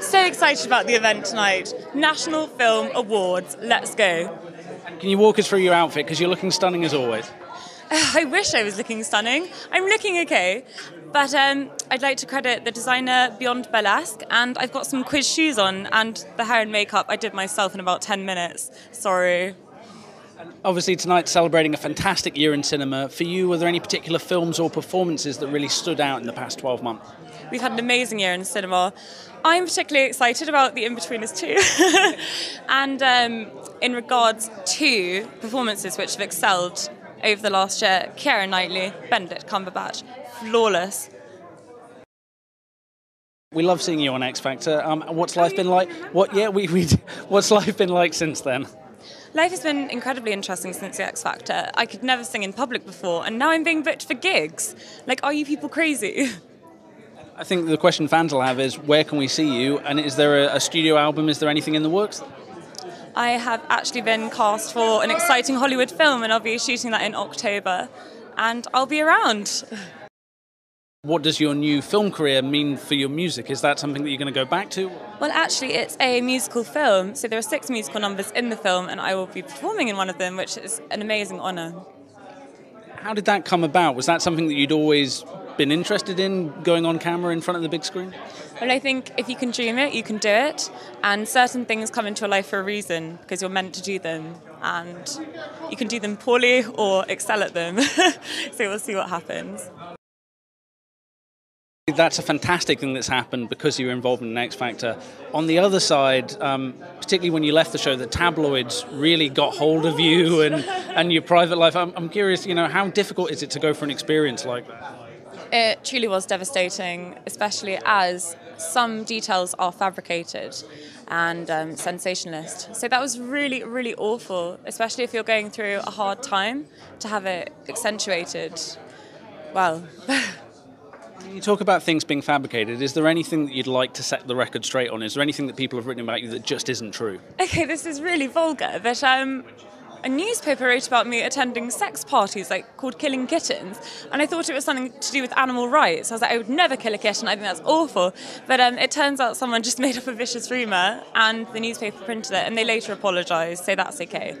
So excited about the event tonight. National Film Awards, let's go. Can you walk us through your outfit, because you're looking stunning as always? I wish I was looking stunning. I'm looking okay. But I'd like to credit the designer Beyond Belasque, and I've got some quiz shoes on, and the hair and makeup I did myself in about 10 minutes. Sorry. Obviously tonight celebrating a fantastic year in cinema. For you, were there any particular films or performances that really stood out in the past 12 months? We've had an amazing year in cinema. I'm particularly excited about The In-Betweeners 2. And in regards to performances which have excelled over the last year, Keira Knightley, Benedict Cumberbatch, flawless. We love seeing you on X Factor. What's life been like? What's life been like since then? Life has been incredibly interesting since the X Factor. I could never sing in public before, and now I'm being booked for gigs. Like, are you people crazy? I think the question fans will have is, where can we see you? And is there a studio album? Is there anything in the works? I have actually been cast for an exciting Hollywood film, and I'll be shooting that in October. And I'll be around. What does your new film career mean for your music? Is that something that you're going to go back to? Well, actually, it's a musical film, so there are 6 musical numbers in the film, and I will be performing in one of them, which is an amazing honour. How did that come about? Was that something that you'd always been interested in, going on camera in front of the big screen? Well, I think if you can dream it, you can do it, and certain things come into your life for a reason, because you're meant to do them, and you can do them poorly or excel at them, so we'll see what happens. That's a fantastic thing that's happened because you were involved in X Factor. On the other side, particularly when you left the show, the tabloids really got hold of you and your private life. I'm curious, you know, how difficult is it to go for an experience like that? It truly was devastating, especially as some details are fabricated and sensationalist. So that was really, really awful, especially if you're going through a hard time, to have it accentuated. Well... You talk about things being fabricated. Is there anything that you'd like to set the record straight on? Is there anything that people have written about you that just isn't true? Okay, this is really vulgar, but a newspaper wrote about me attending sex parties called Killing Kittens, and I thought it was something to do with animal rights. I was like, I would never kill a kitten, I think that's awful. But it turns out someone just made up a vicious rumour, and the newspaper printed it, and they later apologised, so that's okay.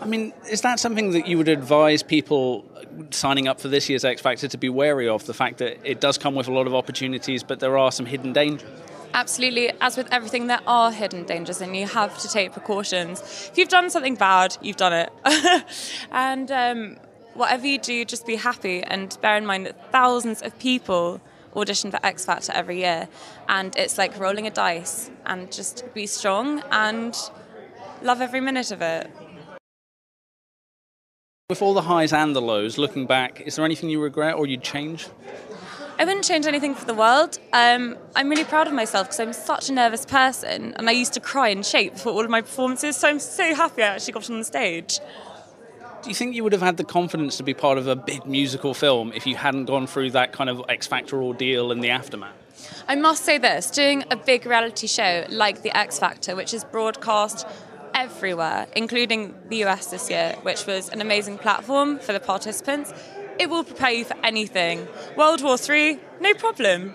I mean, is that something that you would advise people signing up for this year's X Factor to be wary of, the fact that it does come with a lot of opportunities, but there are some hidden dangers? Absolutely. As with everything, there are hidden dangers, and you have to take precautions. If you've done something bad, you've done it. And whatever you do, just be happy, and bear in mind that thousands of people audition for X Factor every year, and it's like rolling a dice, and just be strong and love every minute of it. With all the highs and the lows, looking back, is there anything you regret or you'd change? I wouldn't change anything for the world. I'm really proud of myself because I'm such a nervous person, and I used to cry in shape before all of my performances, so I'm so happy I actually got on the stage. Do you think you would have had the confidence to be part of a big musical film if you hadn't gone through that kind of X Factor ordeal in the aftermath? I must say this, doing a big reality show like the X Factor, which is broadcast everywhere, including the US this year, which was an amazing platform for the participants. It will prepare you for anything. World War III, no problem.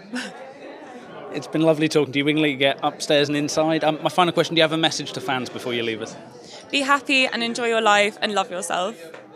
It's been lovely talking to you. Wingley, get upstairs and inside. My final question, do you have a message to fans before you leave us? Be happy and enjoy your life and love yourself.